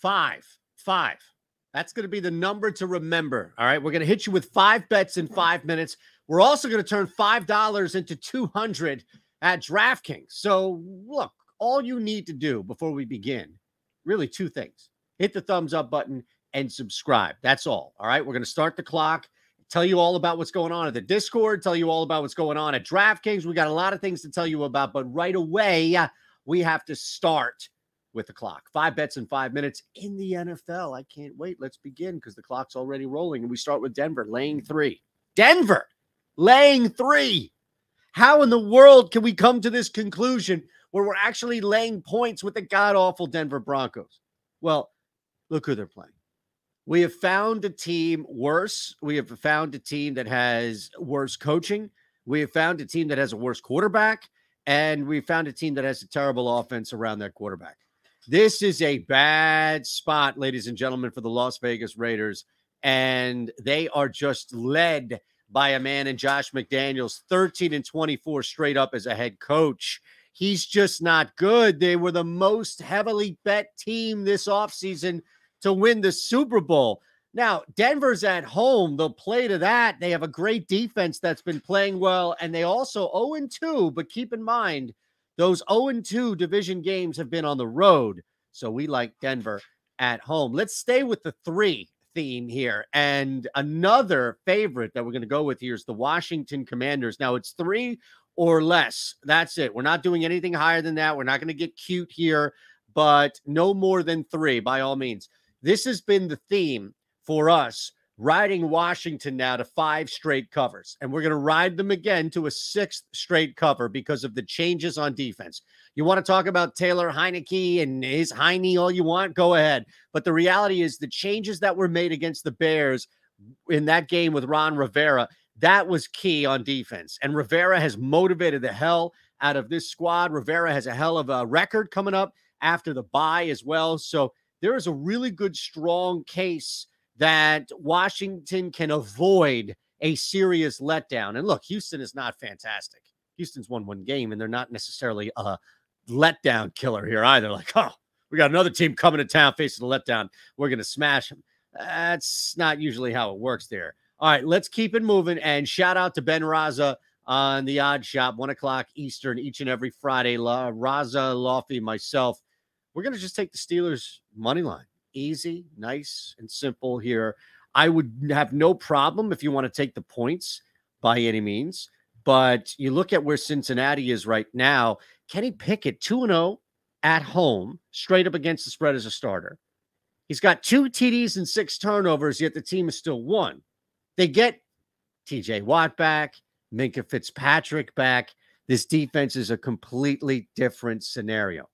Five. That's going to be the number to remember. All right. We're going to hit you with 5 bets in 5 minutes. We're also going to turn $5 into $200 at DraftKings. So look, all you need to do before we begin, really 2 things. Hit the thumbs up button and subscribe. That's all. All right. We're going to start the clock. Tell you all about what's going on at the Discord. Tell you all about what's going on at DraftKings. We got a lot of things to tell you about, but right away we have to start with the clock. 5 bets in 5 minutes in the NFL. I can't wait. Let's begin because the clock's already rolling. And we start with Denver laying 3. Denver laying 3. How in the world can we come to this conclusion where we're actually laying points with the god-awful Denver Broncos? Well, look who they're playing. We have found a team worse. We have found a team that has worse coaching. We have found a team that has a worse quarterback. And we found a team that has a terrible offense around their quarterback. This is a bad spot, ladies and gentlemen, for the Las Vegas Raiders. And they are just led by a man in Josh McDaniels, 13-24 straight up as a head coach. He's just not good. They were the most heavily bet team this offseason to win the Super Bowl. Now, Denver's at home. They'll play to that. They have a great defense that's been playing well, and they also 0-2, but keep in mind, those 0-2 division games have been on the road, so we like Denver at home. Let's stay with the 3 theme here, and another favorite that we're going to go with here is the Washington Commanders. Now, it's 3 or less. That's it. We're not doing anything higher than that. We're not going to get cute here, but no more than 3 by all means. This has been the theme for us, riding Washington now to 5 straight covers. And we're going to ride them again to a 6th straight cover because of the changes on defense. You want to talk about Taylor Heinicke and his Heine all you want? Go ahead. But the reality is the changes that were made against the Bears in that game with Ron Rivera, that was key on defense. And Rivera has motivated the hell out of this squad. Rivera has a hell of a record coming up after the bye as well. So there is a really good, strong case that Washington can avoid a serious letdown. And look, Houston is not fantastic. Houston's won 1 game, and they're not necessarily a letdown killer here either. Like, oh, we got another team coming to town facing a letdown. We're going to smash them. That's not usually how it works there. All right, let's keep it moving. And shout out to Ben Raza on The Odd Shop, 1 o'clock Eastern, each and every Friday. Raza, Lofty, myself. We're going to just take the Steelers money line. Easy, nice, and simple here. I would have no problem if you want to take the points by any means. But you look at where Cincinnati is right now. Kenny Pickett, 2-0 at home, straight up against the spread as a starter. He's got 2 TDs and 6 turnovers, yet the team is still 1. They get T.J. Watt back, Minkah Fitzpatrick back. This defense is a completely different scenario.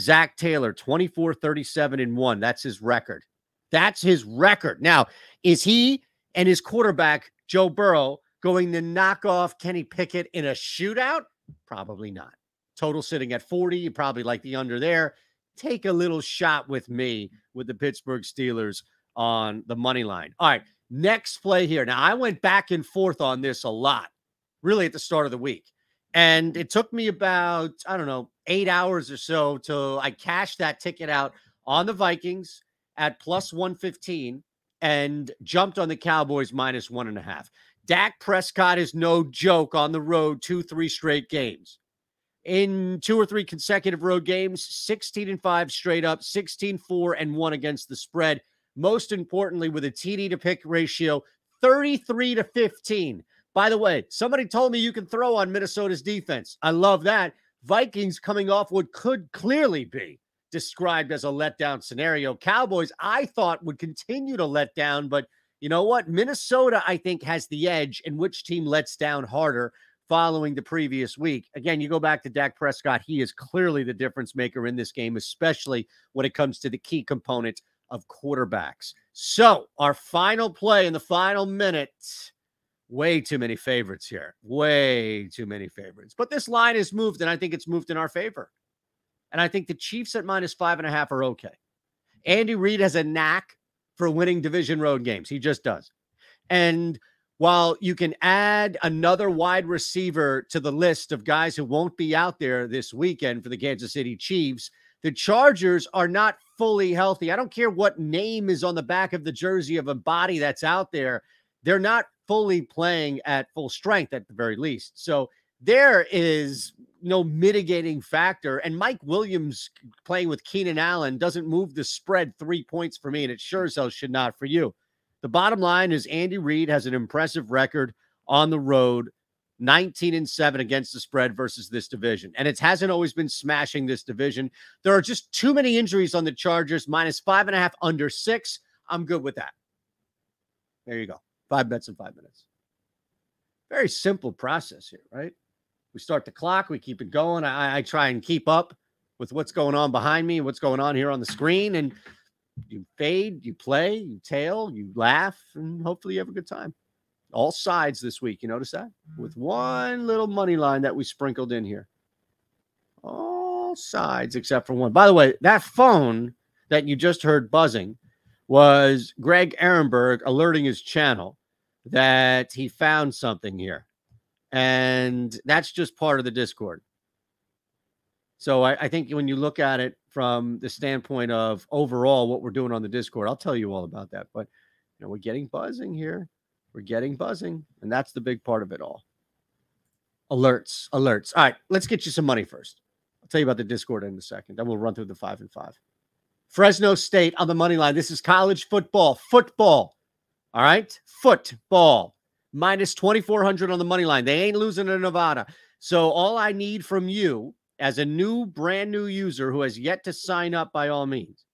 Zach Taylor, 24-37-1. That's his record. That's his record. Now, is he and his quarterback, Joe Burrow, going to knock off Kenny Pickett in a shootout? Probably not. Total sitting at 40. You probably like the under there. Take a little shot with me with the Pittsburgh Steelers on the money line. All right, next play here. Now, I went back and forth on this a lot, really at the start of the week. And it took me about, I don't know, 8 hours or so till I cashed that ticket out on the Vikings at +115 and jumped on the Cowboys -1.5. Dak Prescott is no joke on the road, 2-3 straight games. In 2 or 3 consecutive road games, 16-5 straight up, 16-4-1 against the spread. Most importantly, with a TD to pick ratio, 33-15. By the way, somebody told me you can throw on Minnesota's defense. I love that. Vikings coming off what could clearly be described as a letdown scenario. Cowboys, I thought, would continue to let down, but you know what? Minnesota, I think, has the edge in which team lets down harder following the previous week. Again, you go back to Dak Prescott. He is clearly the difference maker in this game, especially when it comes to the key component of quarterbacks. So our final play in the final minute. Way too many favorites here. Way too many favorites. But this line is moved, and I think it's moved in our favor. And I think the Chiefs at -5.5 are okay. Andy Reid has a knack for winning division road games. He just does. And while you can add another wide receiver to the list of guys who won't be out there this weekend for the Kansas City Chiefs, the Chargers are not fully healthy, I don't care what name is on the back of the jersey of a body that's out there, they're not fully playing at full strength at the very least. So there is no mitigating factor. And Mike Williams playing with Keenan Allen doesn't move the spread 3 points for me, and it sure as hell should not for you. The bottom line is Andy Reid has an impressive record on the road, 19-7 against the spread versus this division. And it hasn't always been smashing this division. There are just too many injuries on the Chargers, -5.5 under six. I'm good with that. There you go. 5 bets in 5 minutes. Very simple process here, right? We start the clock. We keep it going. I try and keep up with what's going on behind me, what's going on here on the screen. And you fade, you play, you tail, you laugh, and hopefully you have a good time. All sides this week. You notice that? With one little money line that we sprinkled in here. All sides except for one. By the way, that phone that you just heard buzzing was Greg Ehrenberg alerting his channel that he found something here. And that's just part of the Discord. So I think when you look at it from the standpoint of overall what we're doing on the Discord, I'll tell you all about that. But you know, we're getting buzzing here. We're getting buzzing. And that's the big part of it all. Alerts, alerts. All right, let's get you some money first. I'll tell you about the Discord in a second. Then we'll run through the 5 and 5. Fresno State on the money line. This is college football. Football. All right? Football. -2,400 on the money line. They ain't losing to Nevada. So all I need from you as a new, brand new user who has yet to sign up by all means,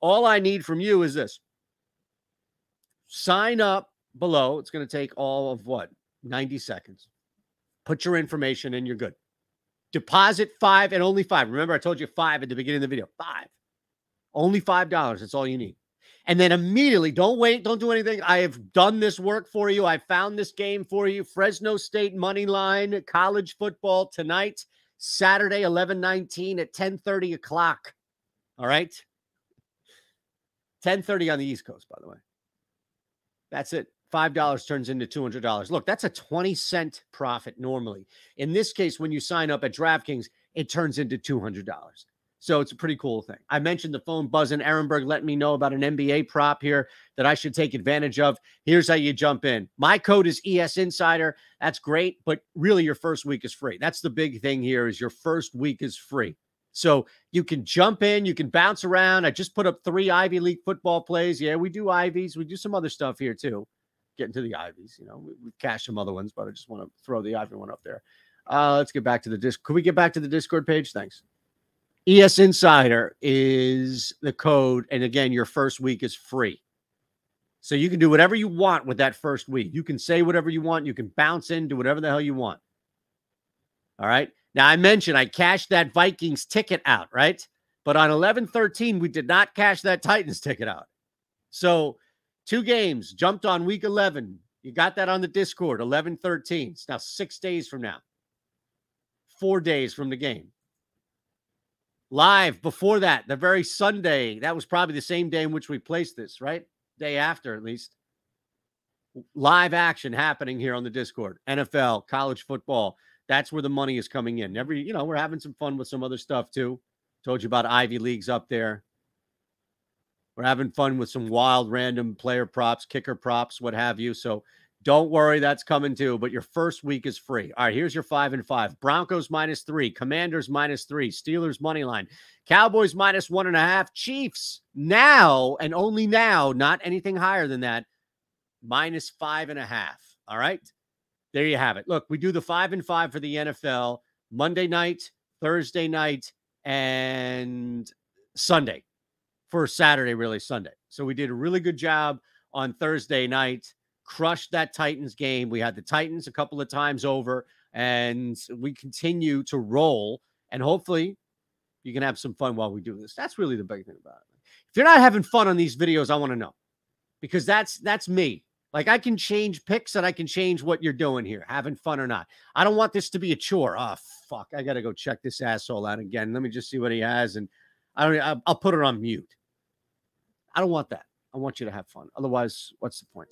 all I need from you is this. Sign up below. It's going to take all of what? 90 seconds. Put your information in. You're good. Deposit $5 and only $5. Remember, I told you $5 at the beginning of the video. $5. Only $5. That's all you need. And then immediately, don't wait. Don't do anything. I have done this work for you. I found this game for you. Fresno State money line, college football tonight, Saturday, 11/19 at 10:30 o'clock. All right? 10:30 on the East Coast, by the way. That's it. $5 turns into $200. Look, that's a 20-cent profit normally. In this case, when you sign up at DraftKings, it turns into $200. So it's a pretty cool thing. I mentioned the phone buzzing. Ehrenberg let me know about an NBA prop here that I should take advantage of. Here's how you jump in. My code is ESInsider. That's great, but really your first week is free. That's the big thing here is your first week is free. So you can jump in, you can bounce around. I just put up 3 Ivy League football plays. Yeah, we do Ivies. We do some other stuff here too. Getting to the Ivies, you know, we've cashed some other ones, but I just want to throw the Ivy one up there. Let's get back to the Discord. Could we get back to the Discord page? Thanks. ESInsider is the code. And again, your first week is free. So you can do whatever you want with that first week. You can say whatever you want. You can bounce in, do whatever the hell you want. All right. Now, I mentioned I cashed that Vikings ticket out, right? But on 11/13, we did not cash that Titans ticket out. So 2 games jumped on week 11. You got that on the Discord, 11/13. It's now 6 days from now. 4 days from the game. Live before that, the very Sunday, that was probably the same day in which we placed this, right? Day after, at least. Live action happening here on the Discord. NFL, college football. That's where the money is coming in. Every, you know, we're having some fun with some other stuff too. Told you about Ivy Leagues up there. We're having fun with some wild random player props, kicker props, what have you. So don't worry, that's coming too. But your first week is free. All right, here's your 5 and 5. Broncos -3, Commanders -3, Steelers money line, Cowboys -1.5, Chiefs now and only now, not anything higher than that, -5.5. All right. There you have it. Look, we do the 5 and 5 for the NFL Monday night, Thursday night, and Sunday for Saturday, really Sunday. So we did a really good job on Thursday night, crushed that Titans game. We had the Titans a couple of times over, and we continue to roll. And hopefully you can have some fun while we do this. That's really the big thing about it. If you're not having fun on these videos, I want to know, because that's me. Like, I can change picks and I can change what you're doing here, having fun or not. I don't want this to be a chore. Oh, fuck. I got to go check this asshole out again. Let me just see what he has. And I'll put it on mute. I don't want that. I want you to have fun. Otherwise, what's the point?